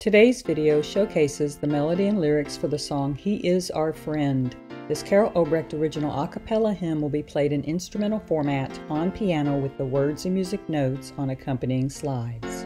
Today's video showcases the melody and lyrics for the song He Is Our Friend. This Carol Obrecht original a cappella hymn will be played in instrumental format on piano with the words and music notes on accompanying slides.